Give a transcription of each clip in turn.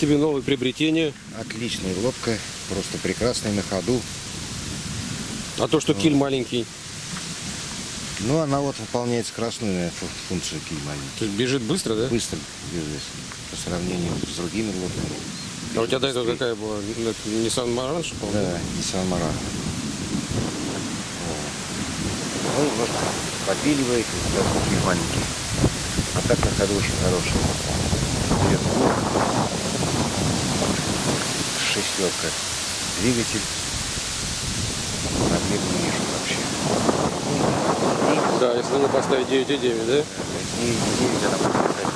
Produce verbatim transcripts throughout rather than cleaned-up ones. тебе новые приобретения? Отличная лодка, просто прекрасная, на ходу. А то, что вот. Киль маленький? Ну, она вот выполняет скоростную функцию киль маленький. То есть бежит быстро, да? Быстро бежит, по сравнению с другими лодками. А у тебя до этого какая была? Ниссан Моран, что ли? Да, Ниссан Моран. Он немножко подпиливает, и маленький. А так на ходу очень хороший. Шестерка. Двигатель. Объекту ниже вообще. Да, если надо поставить девять и девять, да? девять и девять, она будет пять.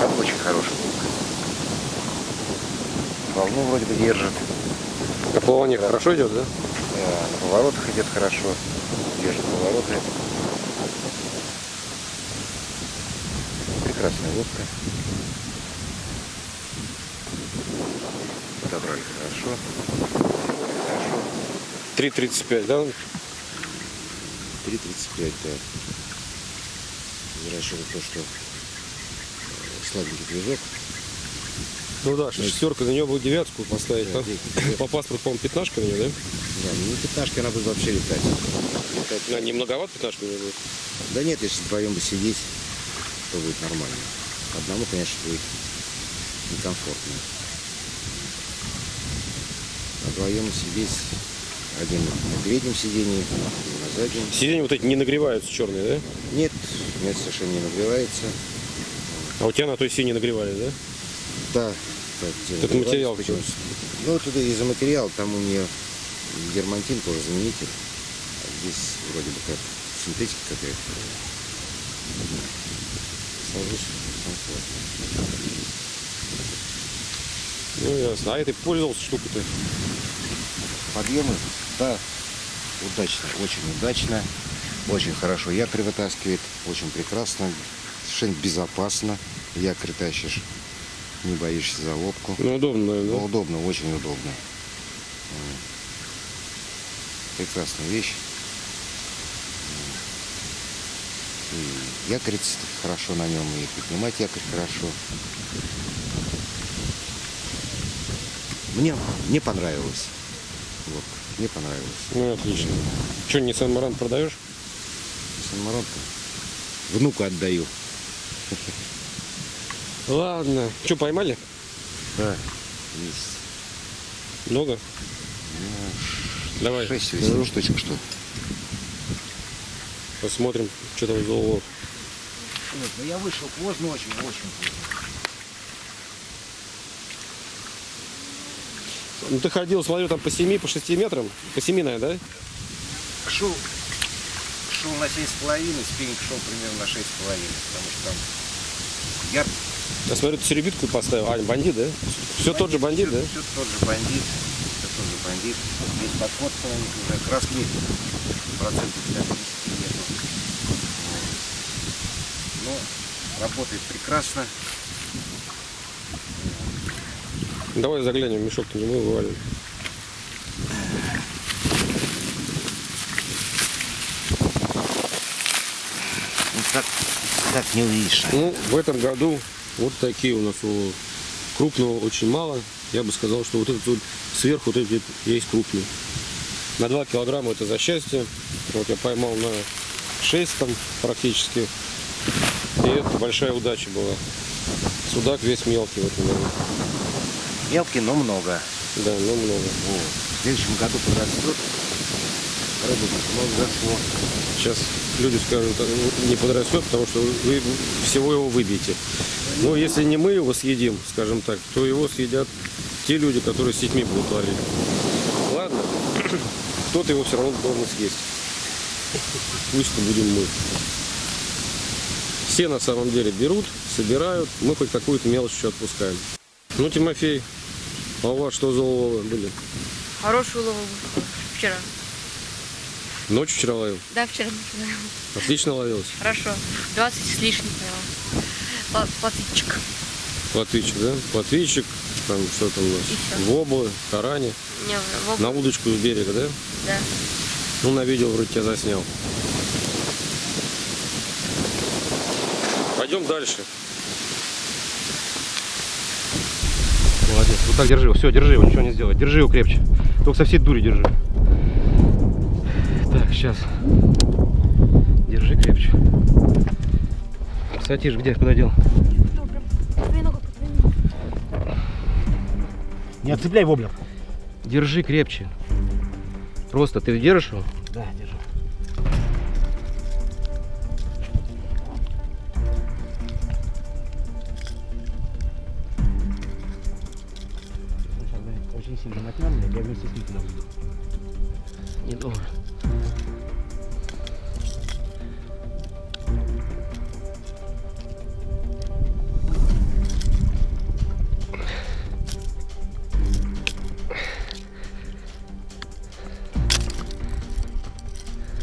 Там очень хорошая лодка. Волну вроде бы держит. На плавание хорошо идет, да? Да, на поворотах идет хорошо. Держит повороты. Прекрасная лодка. Подобрали хорошо. три тридцать пять, да? три тридцать пять, да. Возвращаем то, что слабенький движок. Ну да, шестерка, на нее будет девятку поставить, да, да? По паспорту, по-моему, пятнашка на нее, да? Да, ну пятнашки она будет вообще летать. летать. Да, не многовато пятнашка у нее будет? Да нет, если вдвоем бы сидеть, то будет нормально. Одному, конечно, будет некомфортно. А вдвоем сидеть, один на переднем сидении, на заднем. Сиденья вот эти не нагреваются, черные, да? Нет, нет, совершенно не нагревается. А у тебя на той синей нагревали, да? Да, так, так материал почему? Ну, туда из-за материала, там у нее дермантин тоже заменитель. А здесь вроде бы как синтетика какая-то. Сложишь, комфортно. Ну, ясно. А этой пользовался штукой-то? Подъемы, да, удачно, очень удачно. Очень хорошо якорь вытаскивает, очень прекрасно, совершенно безопасно якорь тащишь. Не боишься за лодку. Ну, удобно, да? Ну, удобно, очень удобно. Прекрасная вещь. И якорь хорошо на нем, и поднимать якорь хорошо. Мне, мне понравилось. Вот, мне понравилось. Ну, отлично. Что, Ниссан Моран продаешь? Ниссан Моран внуку отдаю. Ладно. Что, поймали? Да, есть. Много? Ну, давай. шесть или семь штучек, что ли. Посмотрим, что там за улов. Нет, ну я вышел поздно, очень, очень поздно. Ну ты ходил, смотрю, там по семи, по шести метрам. По семи, наверное, да? Шел, шел на семь с половиной, спиннинг шел примерно на шесть с половиной, потому что там... Я... Я смотрю, ты серебитку поставил. А, бандит, да? Все бандит, тот же бандит, все, да? Все тот же бандит. Все тот же бандит. Здесь подход уже краски процентов пятьдесят нету. Но работает прекрасно. Давай заглянем, мешок-то не мы вывалим. Ну так, так не увидишь. Ну, в этом году... Вот такие у нас уловы. Крупного очень мало. Я бы сказал, что вот этот вот сверху вот эти есть крупный. На два килограмма это за счастье. Вот я поймал на шесть там практически. И это большая удача была. Судак весь мелкий в этом году. Мелкий, но много. Да, но много. Вот. В следующем году подрастет. Сейчас люди скажут, не подрастет, потому что вы всего его выбьете. Но если не мы его съедим, скажем так, то его съедят те люди, которые с детьми будут ловить. Ладно, кто-то его все равно должен съесть. Пусть будем мы. Все на самом деле берут, собирают, мы хоть какую-то мелочь еще отпускаем. Ну, Тимофей, а у вас что за уловы были? Хорошие уловы вчера. Ночью вчера ловил? Да, вчера ночью ловил. Отлично ловилось? Хорошо. двадцать с лишним ловил. Платвичек. Платвичек, да? Платвичек, там что там у нас? Воблы, тарани. Не, воблы. На удочку с берега, да? Да. Ну, на видео вроде тебя заснял. А пойдем дальше. Молодец. Вот так держи его. Все, держи его, ничего не сделай. Держи его крепче. Только со всей дури держи. Так, сейчас. Держи крепче. Сатиш, где? Куда дел? Не отцепляй воблер. Держи крепче. Просто ты держишь его? Да, держу. Очень сильно натянул, я вместе с ним туда уйду. Не должен.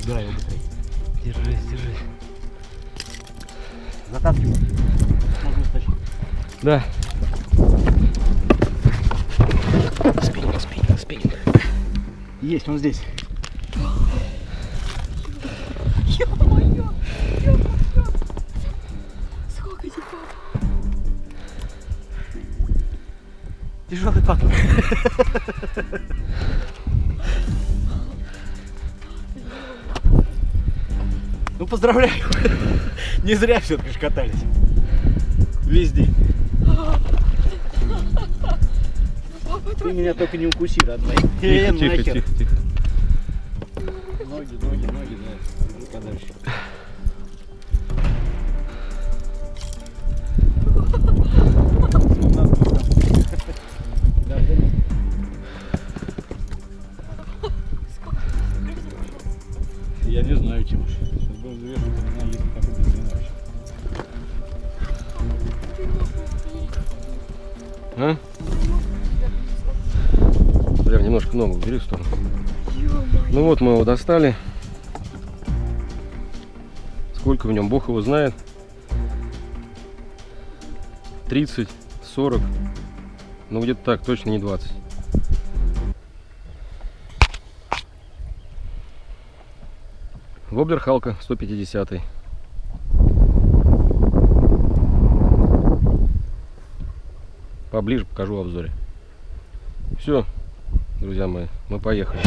Да, его быстрее. Держись, держись. Затаскивай. Можно стащить. Да. Спиннинг, спиннинг, спиннинг. Есть, он здесь. Ё-моё! Ё-моё! Сколько этих пап? Тяжелый пап. Ну, поздравляю! Не зря все-таки же катались. Весь день. Ты меня только не укуси, родной. Тихо, тихо, тихо, тихо. Ноги, ноги, ноги, да. Ну-ка дальше. Я не знаю, Тимош. Сейчас будем завершить, у меня есть какой-то длинный. А? Прям немножко ногу убери в сторону. Ну вот мы его достали. Сколько в нем, бог его знает. тридцать, сорок. Ну где-то так, точно не двадцать. Воблер Халка сто пятидесятый. Поближе покажу в обзоре. Все, друзья мои, мы поехали.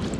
Thank you.